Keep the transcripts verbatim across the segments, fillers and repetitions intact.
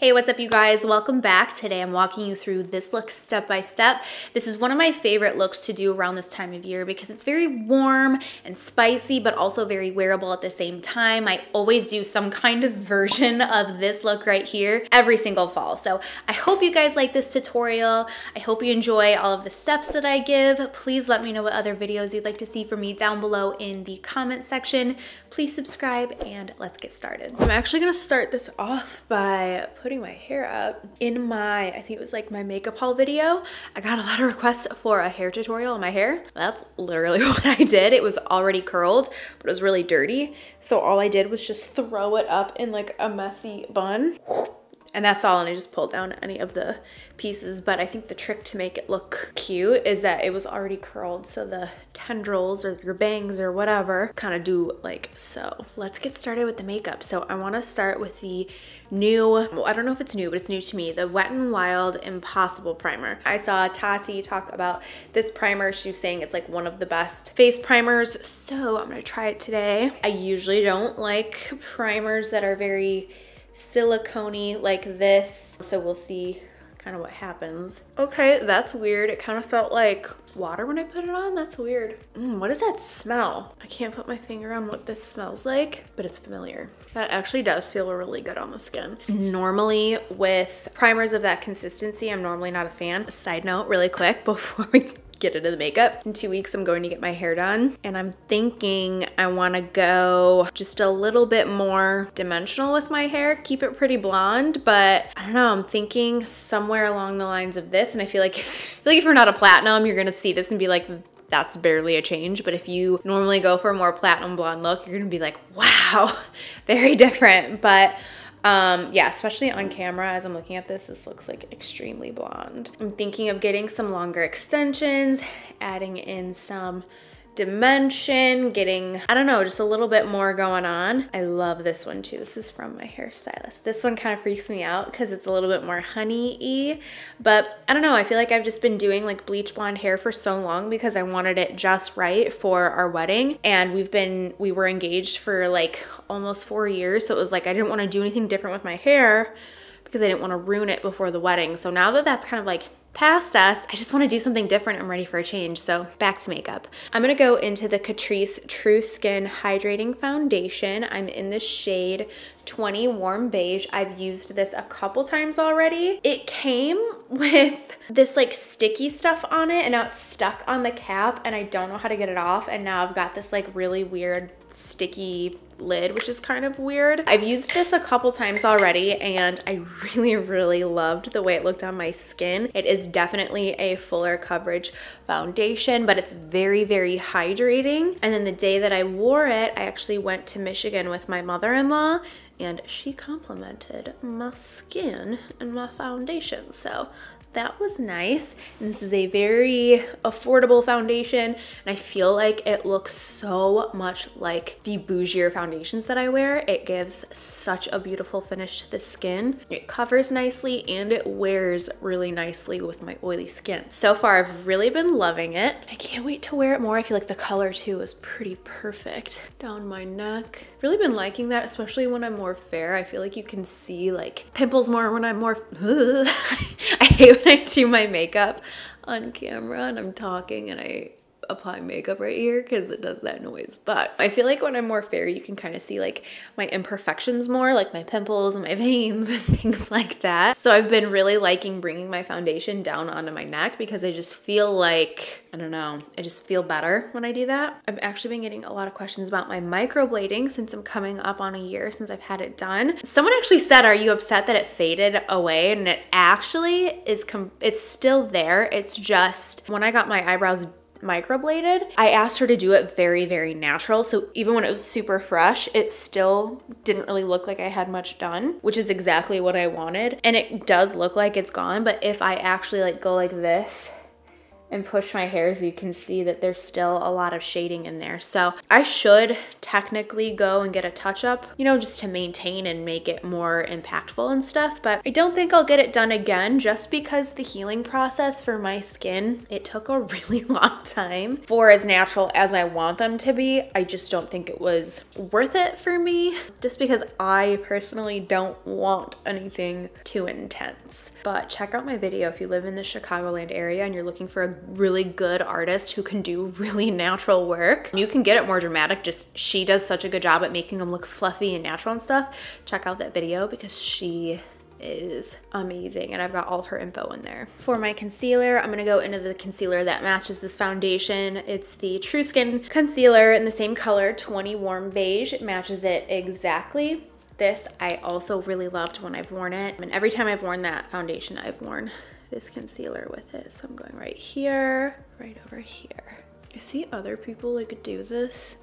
Hey, what's up you guys? Welcome back. Today I'm walking you through this look step by step. This is one of my favorite looks to do around this time of year because it's very warm and spicy, but also very wearable at the same time. I always do some kind of version of this look right here every single fall. So I hope you guys like this tutorial. I hope you enjoy all of the steps that I give. Please let me know what other videos you'd like to see from me down below in the comment section. Please subscribe and let's get started. I'm actually gonna start this off by putting my hair up. In my, I think it was like my makeup haul video, I got a lot of requests for a hair tutorial on my hair. That's literally what I did. It was already curled, but it was really dirty. So all I did was just throw it up in like a messy bun. And that's all, and I just pulled down any of the pieces. But I think the trick to make it look cute is that it was already curled, so the tendrils or your bangs or whatever kind of do like so. Let's get started with the makeup. So I want to start with the new, well, I don't know if it's new, but it's new to me, the Wet n Wild Impossible Primer. I saw Tati talk about this primer. She was saying it's like one of the best face primers, so I'm gonna try it today. I usually don't like primers that are very silicone-y like this, so we'll see kind of what happens. Okay, that's weird. It kind of felt like water when I put it on. That's weird. Mm, what does that smell? I can't put my finger on what this smells like, but it's familiar. That actually does feel really good on the skin. Normally with primers of that consistency, I'm normally not a fan. Side note really quick before we get into the makeup. In two weeks, I'm going to get my hair done, and I'm thinking I want to go just a little bit more dimensional with my hair, keep it pretty blonde, but I don't know, I'm thinking somewhere along the lines of this, and I feel like if, I feel like if you're not a platinum, you're going to see this and be like, that's barely a change, but if you normally go for a more platinum blonde look, you're going to be like, wow, very different, but Um, yeah, especially on camera as I'm looking at this, this looks like extremely blonde. I'm thinking of getting some longer extensions, adding in some dimension, getting, I don't know, just a little bit more going on. I love this one too. This is from my hairstylist. This one kind of freaks me out because it's a little bit more honey-y, but I don't know. I feel like I've just been doing like bleach blonde hair for so long because I wanted it just right for our wedding, and we've been, we were engaged for like almost four years. So it was like, I didn't want to do anything different with my hair because I didn't want to ruin it before the wedding. So now that that's kind of like past us, I just want to do something different. I'm ready for a change. So back to makeup. I'm going to go into the Catrice True Skin Hydrating Foundation. I'm in the shade twenty Warm Beige. I've used this a couple times already. It came with this like sticky stuff on it, and now it's stuck on the cap and I don't know how to get it off. And now I've got this like really weird sticky lid, which is kind of weird. I've used this a couple times already and I really, really loved the way it looked on my skin. It is definitely a fuller coverage foundation, but it's very, very hydrating. And then the day that I wore it, I actually went to Michigan with my mother-in-law, and she complimented my skin and my foundation. So that was nice. And this is a very affordable foundation, and I feel like it looks so much like the bougier foundations that I wear. It gives such a beautiful finish to the skin. It covers nicely and it wears really nicely with my oily skin. So far, I've really been loving it. I can't wait to wear it more. I feel like the color too is pretty perfect. Down my neck. Really been liking that, especially when I'm more fair. I feel like you can see like pimples more when I'm more, I hate when I do my makeup on camera and I'm talking and I apply makeup right here because it does that noise. But I feel like when I'm more fair, you can kind of see like my imperfections more, like my pimples and my veins and things like that. So I've been really liking bringing my foundation down onto my neck because I just feel like, I don't know, I just feel better when I do that. I've actually been getting a lot of questions about my microblading since I'm coming up on a year since I've had it done. Someone actually said, are you upset that it faded away? And it actually is, com it's still there. It's just when I got my eyebrows microbladed, I asked her to do it very, very natural. So even when it was super fresh, it still didn't really look like I had much done, which is exactly what I wanted. And it does look like it's gone, but if I actually like go like this and push my hairs, you can see that there's still a lot of shading in there. So I should technically go and get a touch up, you know, just to maintain and make it more impactful and stuff. But I don't think I'll get it done again, just because the healing process for my skin, it took a really long time. For as natural as I want them to be, I just don't think it was worth it for me, just because I personally don't want anything too intense. But check out my video if you live in the Chicagoland area and you're looking for a really good artist who can do really natural work. You can get it more dramatic, just she does such a good job at making them look fluffy and natural and stuff. Check out that video because she is amazing, and I've got all her info in there. For my concealer, I'm gonna go into the concealer that matches this foundation. It's the True Skin concealer in the same color, twenty Warm Beige. It matches it exactly. This I also really loved when I've worn it, and every time I've worn that foundation, I've worn this concealer with it. So I'm going right here, right over here. I see other people like do this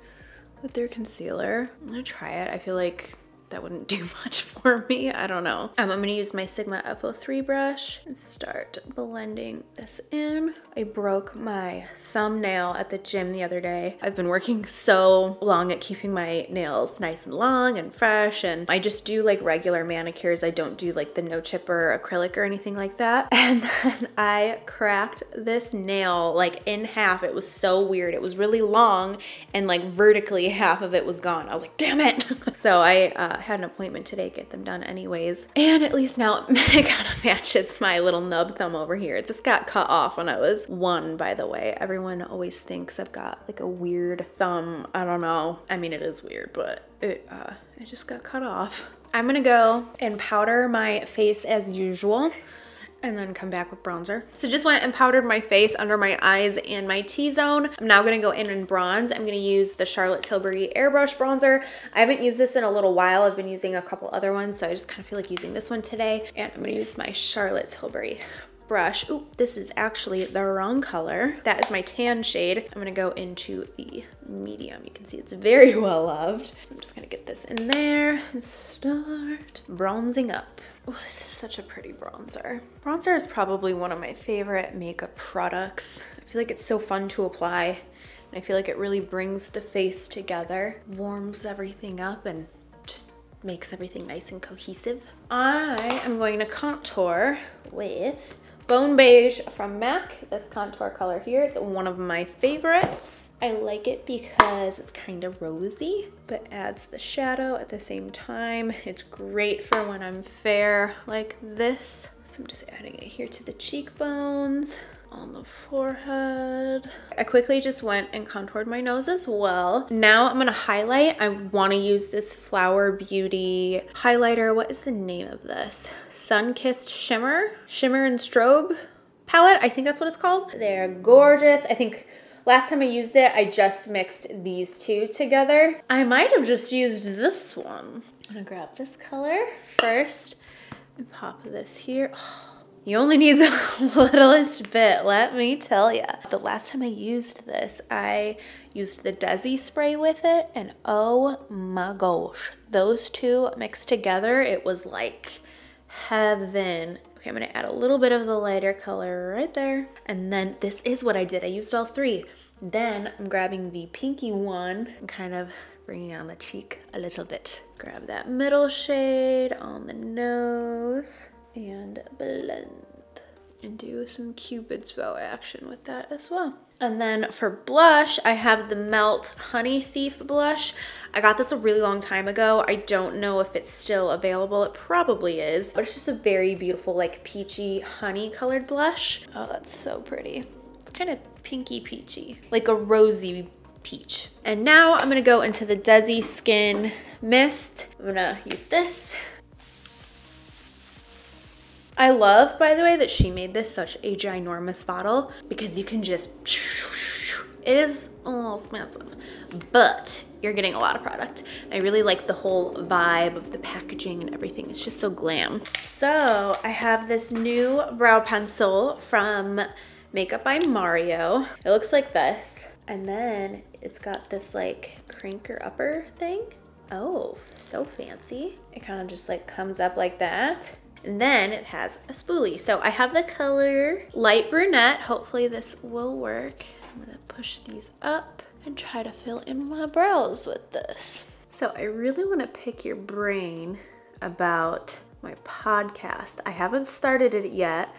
with their concealer. I'm gonna try it. I feel like that wouldn't do much for me. I don't know. Um, I'm gonna use my Sigma F oh three brush and start blending this in. I broke my thumbnail at the gym the other day. I've been working so long at keeping my nails nice and long and fresh, and I just do like regular manicures. I don't do like the no chip or acrylic or anything like that. And then I cracked this nail like in half. It was so weird. It was really long, and like vertically half of it was gone. I was like, damn it. So I uh, I had an appointment today, get them done anyways. And at least now it kind of matches my little nub thumb over here. This got cut off when I was one, by the way. Everyone always thinks I've got like a weird thumb. I don't know. I mean, it is weird, but it, uh, it just got cut off. I'm gonna go and powder my face as usual, and then come back with bronzer. So just went and powdered my face under my eyes and my T-zone. I'm now gonna go in and bronze. I'm gonna use the Charlotte Tilbury Airbrush Bronzer. I haven't used this in a little while. I've been using a couple other ones, so I just kind of feel like using this one today. And I'm gonna use my Charlotte Tilbury brush. Ooh, this is actually the wrong color. That is my tan shade. I'm gonna go into the medium. You can see it's very well loved. So I'm just gonna get this in there and start bronzing up. Oh, this is such a pretty bronzer. Bronzer is probably one of my favorite makeup products. I feel like it's so fun to apply, and I feel like it really brings the face together, warms everything up, and just makes everything nice and cohesive. I am going to contour with Bone Beige from MAC, this contour color here. It's one of my favorites. I like it because it's kind of rosy, but adds the shadow at the same time. It's great for when I'm fair like this. So I'm just adding it here to the cheekbones, on the forehead. I quickly just went and contoured my nose as well. Now I'm gonna highlight. I wanna use this Flower Beauty highlighter. What is the name of this? Sun Kissed Shimmer, Shimmer and Strobe palette. I think that's what it's called. They're gorgeous. I think last time I used it, I just mixed these two together. I might have just used this one. I'm gonna grab this color first and pop this here. Oh, you only need the littlest bit, let me tell you. The last time I used this, I used the Desi spray with it, and oh my gosh, those two mixed together, it was like heaven. Okay, I'm gonna add a little bit of the lighter color right there. And then this is what I did, I used all three. Then I'm grabbing the pinky one and kind of bringing on the cheek a little bit. Grab that middle shade on the nose and blend, and do some Cupid's bow action with that as well. And then for blush, I have the Melt Honey Thief blush. I got this a really long time ago. I don't know if it's still available. It probably is, but it's just a very beautiful like peachy honey colored blush. Oh, that's so pretty. It's kind of pinky peachy, like a rosy peach. And now I'm gonna go into the Desi Skin Mist. I'm gonna use this. I love, by the way, that she made this such a ginormous bottle, because you can just, it is all expensive, but you're getting a lot of product. I really like the whole vibe of the packaging and everything. It's just so glam. So I have this new brow pencil from Makeup by Mario. It looks like this. And then it's got this like cranker upper thing. Oh, so fancy. It kind of just like comes up like that. And then it has a spoolie. So I have the color Light Brunette. Hopefully this will work. I'm gonna push these up and try to fill in my brows with this. So I really wanna pick your brain about my podcast. I haven't started it yet.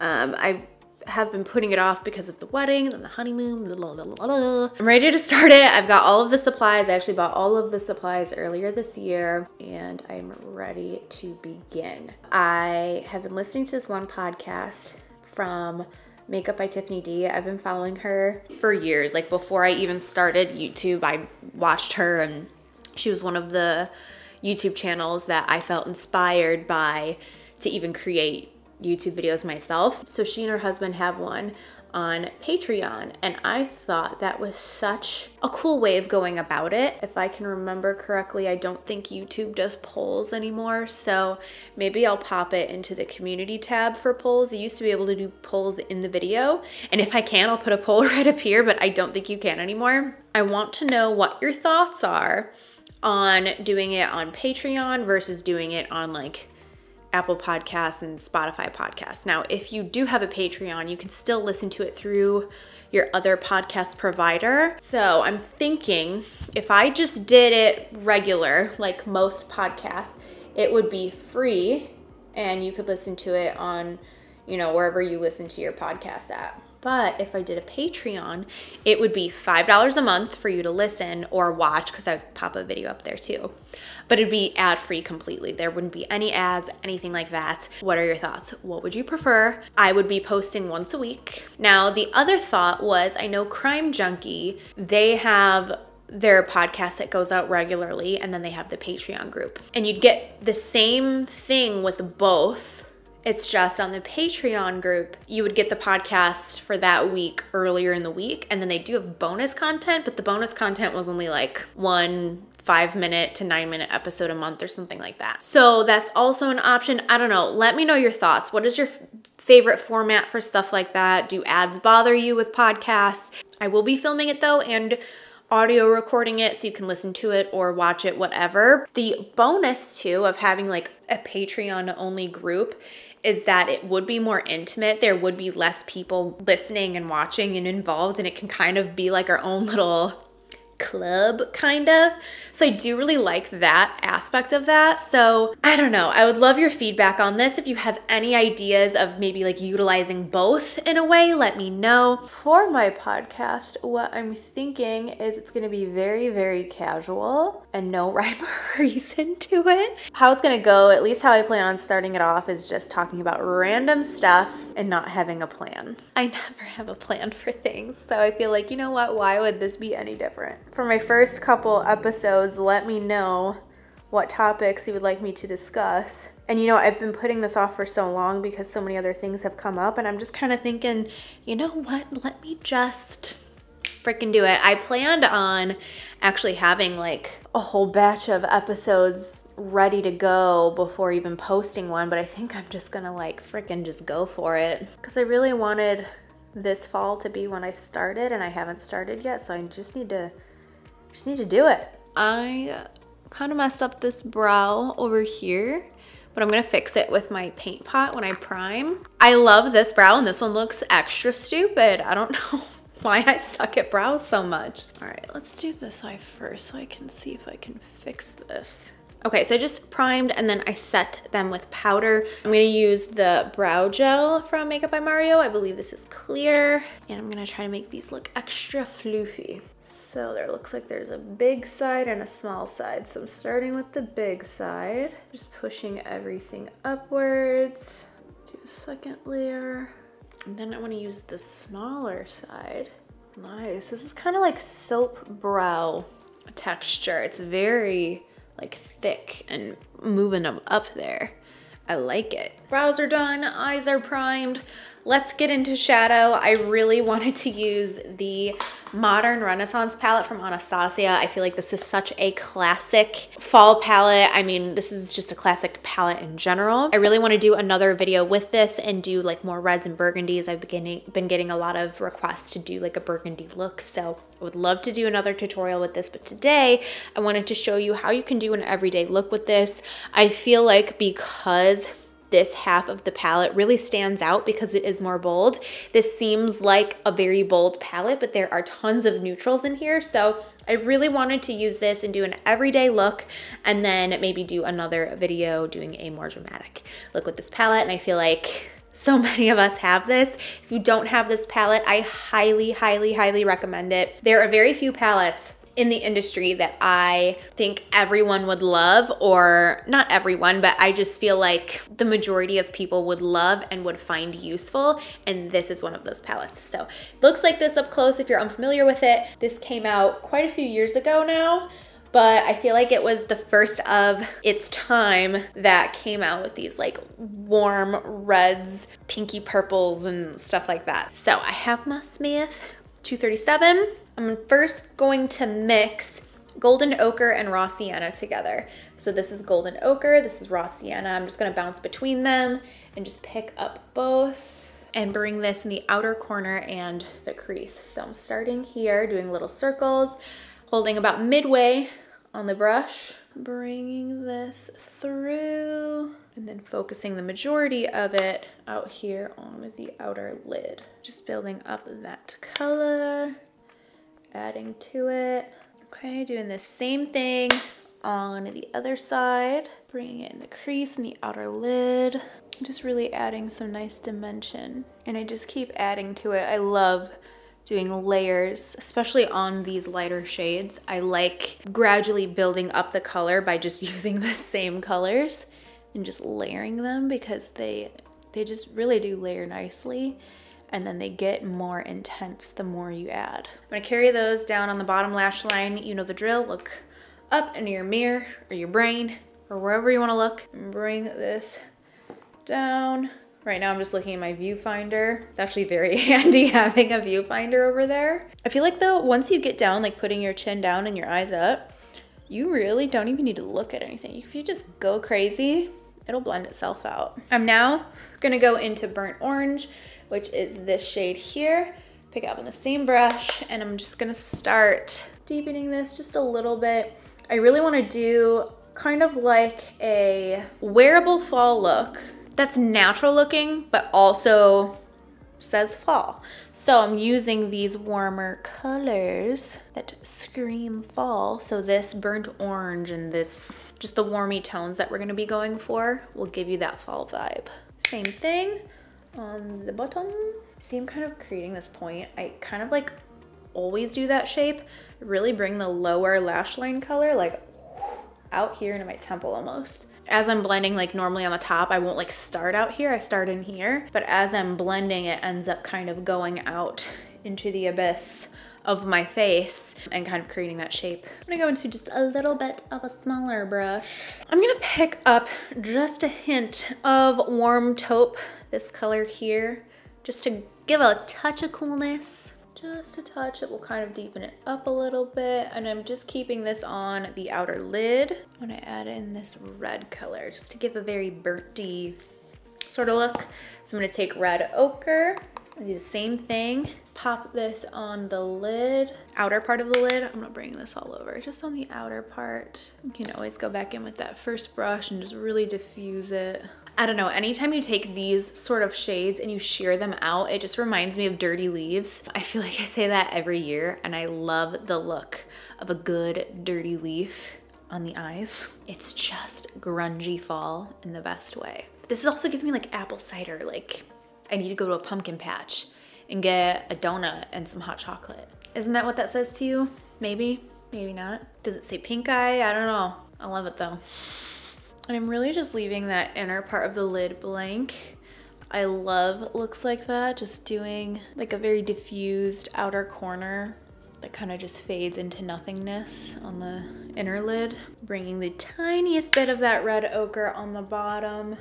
Um, I have been putting it off because of the wedding and the honeymoon. Blah, blah, blah, blah. I'm ready to start it. I've got all of the supplies. I actually bought all of the supplies earlier this year and I'm ready to begin. I have been listening to this one podcast from Makeup by Tiffany D. I've been following her for years. Like before I even started YouTube, I watched her and she was one of the YouTube channels that I felt inspired by to even create YouTube videos myself. So she and her husband have one on Patreon and I thought that was such a cool way of going about it. If I can remember correctly, I don't think YouTube does polls anymore, so maybe I'll pop it into the community tab for polls. You used to be able to do polls in the video, and if I can, I'll put a poll right up here, but I don't think you can anymore. I want to know what your thoughts are on doing it on Patreon versus doing it on like Apple Podcasts and Spotify Podcasts. Now, if you do have a Patreon, you can still listen to it through your other podcast provider. So I'm thinking if I just did it regular, like most podcasts, it would be free and you could listen to it on, you know, wherever you listen to your podcast at. But if I did a Patreon, it would be five dollars a month for you to listen or watch, because I would pop a video up there too. But it'd be ad-free completely. There wouldn't be any ads, anything like that. What are your thoughts? What would you prefer? I would be posting once a week. Now, the other thought was, I know Crime Junkie, they have their podcast that goes out regularly, and then they have the Patreon group. And you'd get the same thing with both. It's just on the Patreon group, you would get the podcast for that week earlier in the week. And then they do have bonus content, but the bonus content was only like one five minute to nine minute episode a month or something like that. So that's also an option. I don't know. Let me know your thoughts. What is your favorite format for stuff like that? Do ads bother you with podcasts? I will be filming it though, and audio recording it so you can listen to it or watch it, whatever. The bonus too of having like a Patreon only group is that it would be more intimate. There would be less people listening and watching and involved, and it can kind of be like our own little club kind of. So I do really like that aspect of that. So I don't know, I would love your feedback on this. If you have any ideas of maybe like utilizing both in a way, let me know. For my podcast, what I'm thinking is it's gonna be very, very casual and no rhyme or reason to it. How it's gonna go, at least how I plan on starting it off, is just talking about random stuff and not having a plan. I never have a plan for things. So I feel like, you know what, why would this be any different? For my first couple episodes, let me know what topics you would like me to discuss. And you know, I've been putting this off for so long because so many other things have come up, and I'm just kind of thinking, you know what, let me just freaking do it. I planned on actually having like a whole batch of episodes ready to go before even posting one, but I think I'm just gonna like freaking just go for it, because I really wanted this fall to be when I started, and I haven't started yet, so I just need to just need to do it. I kind of messed up this brow over here, but I'm gonna fix it with my paint pot when I prime. I love this brow, and this one looks extra stupid. I don't know why I suck at brows so much. All right, let's do this eye first so I can see if I can fix this. Okay, so I just primed and then I set them with powder. I'm gonna use the brow gel from Makeup by Mario. I believe this is clear. And I'm gonna try to make these look extra floofy. So there looks like there's a big side and a small side. So I'm starting with the big side. Just pushing everything upwards. Do a second layer. And then I wanna use the smaller side. Nice, this is kind of like soap brow texture. It's very like thick and moving them up there. I like it. Brows are done, eyes are primed. Let's get into shadow. I really wanted to use the Modern Renaissance palette from Anastasia. I feel like this is such a classic fall palette. I mean, this is just a classic palette in general. I really want to do another video with this and do like more reds and burgundies. I've been getting a lot of requests to do like a burgundy look, so I would love to do another tutorial with this, but today I wanted to show you how you can do an everyday look with this. I feel like because this half of the palette really stands out because it is more bold. This seems like a very bold palette, but there are tons of neutrals in here. So I really wanted to use this and do an everyday look, and then maybe do another video doing a more dramatic look with this palette. And I feel like so many of us have this. If you don't have this palette, I highly, highly, highly recommend it. There are very few palettes in the industry that I think everyone would love, or not everyone, but I just feel like the majority of people would love and would find useful, and this is one of those palettes. So it looks like this up close if you're unfamiliar with it. This came out quite a few years ago now, but I feel like it was the first of its time that came out with these like warm reds, pinky purples, and stuff like that. So I have my Smith two thirty-seven. I'm first going to mix Golden Ochre and Raw Sienna together. So this is Golden Ochre, this is Raw Sienna. I'm just gonna bounce between them and just pick up both and bring this in the outer corner and the crease. So I'm starting here, doing little circles, holding about midway on the brush, bringing this through, and then focusing the majority of it out here on the outer lid. Just building up that color, adding to it. Okay, doing the same thing on the other side, bringing it in the crease and the outer lid. Just really adding some nice dimension. And I just keep adding to it. I love doing layers, especially on these lighter shades. I like gradually building up the color by just using the same colors and just layering them, because they they just really do layer nicely, and then they get more intense the more you add. I'm gonna carry those down on the bottom lash line. You know the drill. Look up into your mirror or your brain or wherever you wanna look, and bring this down. Right now I'm just looking at my viewfinder. It's actually very handy having a viewfinder over there. I feel like though, once you get down, like putting your chin down and your eyes up, you really don't even need to look at anything. If you just go crazy, it'll blend itself out. I'm now gonna go into Burnt Orange, which is this shade here. Pick up on the same brush, and I'm just gonna start deepening this just a little bit. I really wanna do kind of like a wearable fall look that's natural looking, but also says fall. So I'm using these warmer colors that scream fall. So this burnt orange and this, just the warmy tones that we're gonna be going for will give you that fall vibe. Same thing on the bottom. See, I'm kind of creating this point. I kind of like always do that shape. Really bring the lower lash line color like out here into my temple almost. As I'm blending, like normally on the top, I won't like start out here, I start in here, but as I'm blending, it ends up kind of going out into the abyss of my face and kind of creating that shape. I'm gonna go into just a little bit of a smaller brush. I'm gonna pick up just a hint of Warm Taupe, this color here, just to give a touch of coolness. Just a touch, it will kind of deepen it up a little bit, and I'm just keeping this on the outer lid. I'm gonna add in this red color just to give a very burnt-y sort of look. So I'm gonna take Red Ochre, do the same thing, pop this on the lid, outer part of the lid. I'm gonna bring this all over, just on the outer part. You can always go back in with that first brush and just really diffuse it. I don't know, anytime you take these sort of shades and you sheer them out, it just reminds me of dirty leaves. I feel like I say that every year, and I love the look of a good dirty leaf on the eyes. It's just grungy fall in the best way. This is also giving me like apple cider, like I need to go to a pumpkin patch and get a donut and some hot chocolate. Isn't that what that says to you? Maybe, maybe not. Does it say pink eye? I don't know. I love it though. And I'm really just leaving that inner part of the lid blank. I love looks like that, just doing like a very diffused outer corner that kind of just fades into nothingness on the inner lid. Bringing the tiniest bit of that Red Ochre on the bottom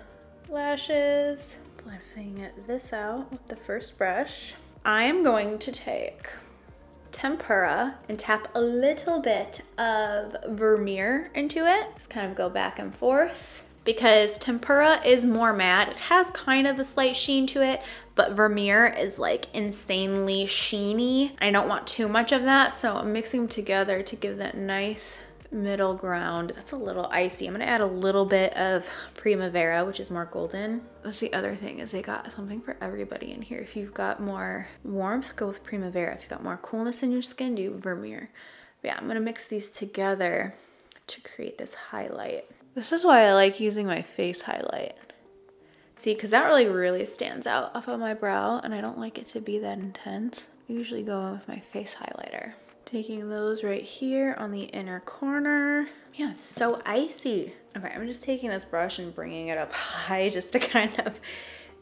lashes. Blending this out with the first brush. I am going to take Tempera and tap a little bit of Vermeer into it. Just kind of go back and forth, because Tempera is more matte. It has kind of a slight sheen to it, but Vermeer is like insanely sheeny. I don't want too much of that, so I'm mixing them together to give that nice middle ground. That's a little icy. I'm gonna add a little bit of Primavera, which is more golden. That's the other thing, is they got something for everybody in here. If you've got more warmth, go with Primavera. If you've got more coolness in your skin, do Vermeer. But yeah, I'm gonna mix these together to create this highlight. This is why I like using my face highlight. See, because that really, really stands out off of my brow, and I don't like it to be that intense. I usually go in with my face highlighter. Taking those right here on the inner corner. Yeah, it's so icy. Okay, I'm just taking this brush and bringing it up high just to kind of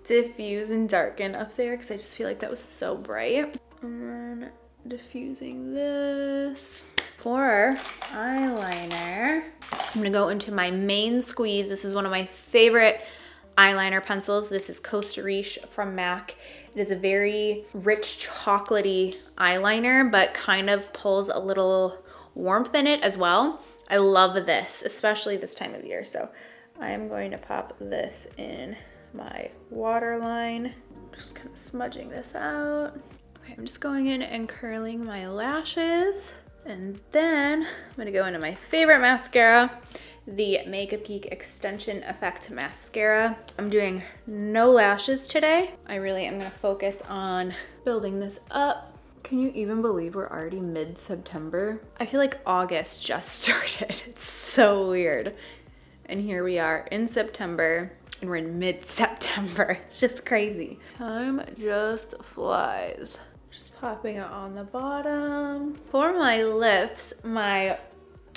diffuse and darken up there, because I just feel like that was so bright. And then diffusing this. For eyeliner, I'm gonna go into my main squeeze. This is one of my favorite eyeliner pencils. This is Costa Riche from MAC. It is a very rich chocolatey eyeliner, but kind of pulls a little warmth in it as well. I love this, especially this time of year. So I'm going to pop this in my waterline. Just kind of smudging this out. Okay, I'm just going in and curling my lashes. And then I'm gonna go into my favorite mascara, the Makeup Geek Extension Effect Mascara. I'm doing no lashes today. I really am gonna focus on building this up. Can you even believe we're already mid-September? I feel like August just started. It's so weird. And here we are in September, and we're in mid-September. It's just crazy. Time just flies. Just popping it on the bottom. For my lips, my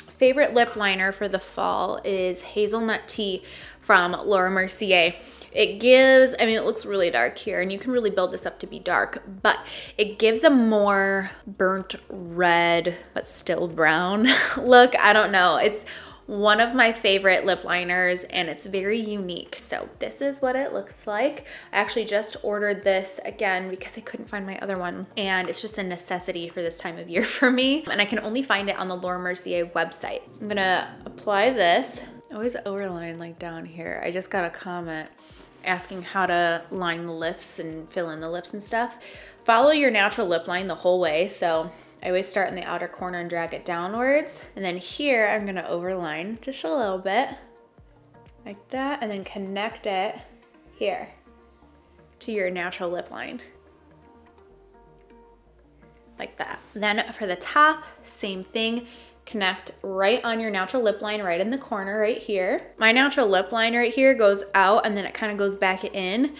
favorite lip liner for the fall is Hazelnut Tea from Laura Mercier. It gives, I mean, it looks really dark here, and you can really build this up to be dark, but it gives a more burnt red, but still brown look. I don't know. It's one of my favorite lip liners, and it's very unique. So this is what it looks like. I actually just ordered this again because I couldn't find my other one, and it's just a necessity for this time of year for me, and I can only find it on the Laura Mercier website. I'm gonna apply this. I always overline like down here. I just got a comment asking how to line the lips and fill in the lips and stuff. Follow your natural lip line the whole way. So I always start in the outer corner and drag it downwards. And then here, I'm gonna overline just a little bit, like that, and then connect it here to your natural lip line, like that. Then for the top, same thing. Connect right on your natural lip line, right in the corner right here. My natural lip line right here goes out, and then it kind of goes back in.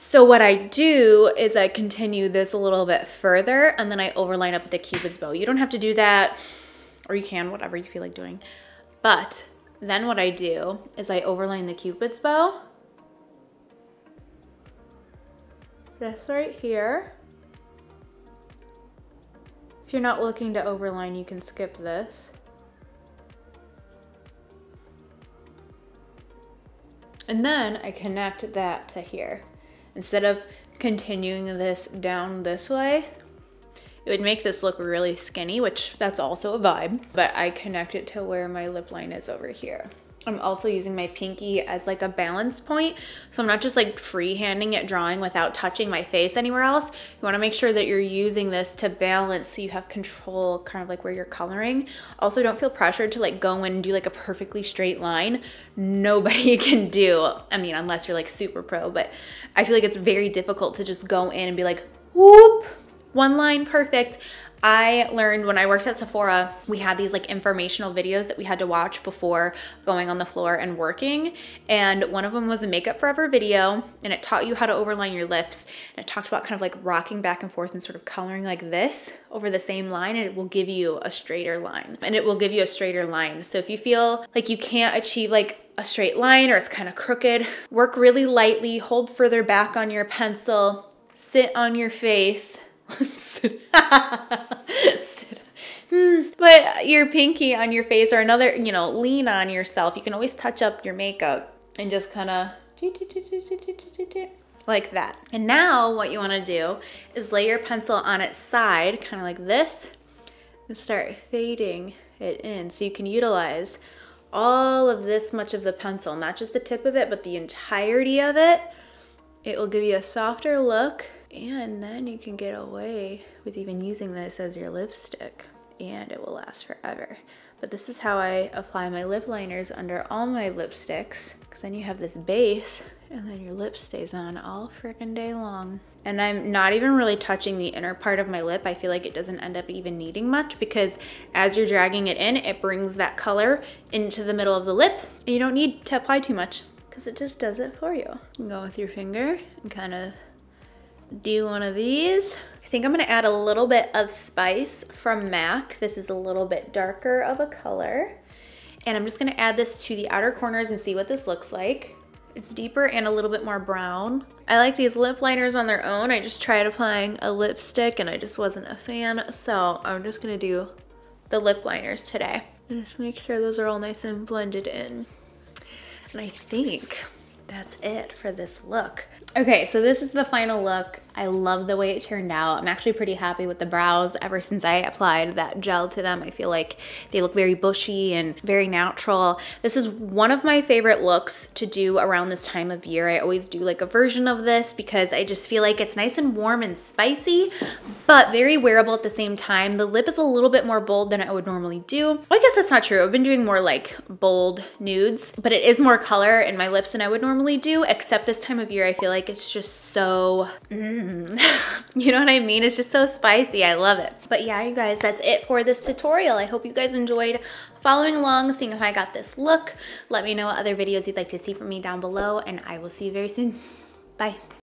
So what I do is I continue this a little bit further, and then I overline up with a Cupid's bow. You don't have to do that, or you can, whatever you feel like doing. But then what I do is I overline the Cupid's bow. This right here. If you're not looking to overline, you can skip this. And then I connect that to here. Instead of continuing this down this way, it would make this look really skinny, which that's also a vibe, but I connect it to where my lip line is over here. I'm also using my pinky as like a balance point, so I'm not just like freehanding it, drawing without touching my face anywhere else. You wanna make sure that you're using this to balance so you have control kind of like where you're coloring. Also, don't feel pressured to like go in and do like a perfectly straight line. Nobody can do, I mean, unless you're like super pro, but I feel like it's very difficult to just go in and be like, whoop, one line, perfect. I learned when I worked at Sephora, we had these like informational videos that we had to watch before going on the floor and working. And one of them was a Makeup Forever video, and it taught you how to overline your lips. And it talked about kind of like rocking back and forth and sort of coloring like this over the same line, and it will give you a straighter line. And it will give you a straighter line. So if you feel like you can't achieve like a straight line, or it's kind of crooked, work really lightly, hold further back on your pencil, sit on your face, sit, sit. Hmm. But your pinky on your face, or another, you know, lean on yourself. You can always touch up your makeup and just kind of do, do, do, do, do, do, do, like that. And now what you want to do is lay your pencil on its side, kind of like this, and start fading it in. So you can utilize all of this much of the pencil, not just the tip of it, but the entirety of it. It will give you a softer look. And then you can get away with even using this as your lipstick. and it will last forever. But this is how I apply my lip liners under all my lipsticks, because then you have this base and then your lip stays on all freaking day long. And I'm not even really touching the inner part of my lip. I feel like it doesn't end up even needing much, because as you're dragging it in, it brings that color into the middle of the lip, and you don't need to apply too much because it just does it for you. You can go with your finger and kind of do one of these. I think I'm gonna add a little bit of Spice from MAC. This is a little bit darker of a color. And I'm just gonna add this to the outer corners and see what this looks like. It's deeper and a little bit more brown. I like these lip liners on their own. I just tried applying a lipstick and I just wasn't a fan. So I'm just gonna do the lip liners today. And just make sure those are all nice and blended in. And I think that's it for this look. Okay, so this is the final look. I love the way it turned out. I'm actually pretty happy with the brows. Ever since I applied that gel to them, I feel like they look very bushy and very natural. This is one of my favorite looks to do around this time of year. I always do like a version of this because I just feel like it's nice and warm and spicy, but very wearable at the same time. The lip is a little bit more bold than I would normally do. Well, I guess that's not true. I've been doing more like bold nudes, but it is more color in my lips than I would normally do, except this time of year, I feel like it's just so, mm. You know what I mean? It's just so spicy. I love it. But yeah, you guys, that's it for this tutorial. I hope you guys enjoyed following along, seeing if I got this look. Let me know what other videos you'd like to see from me down below, and I will see you very soon. Bye.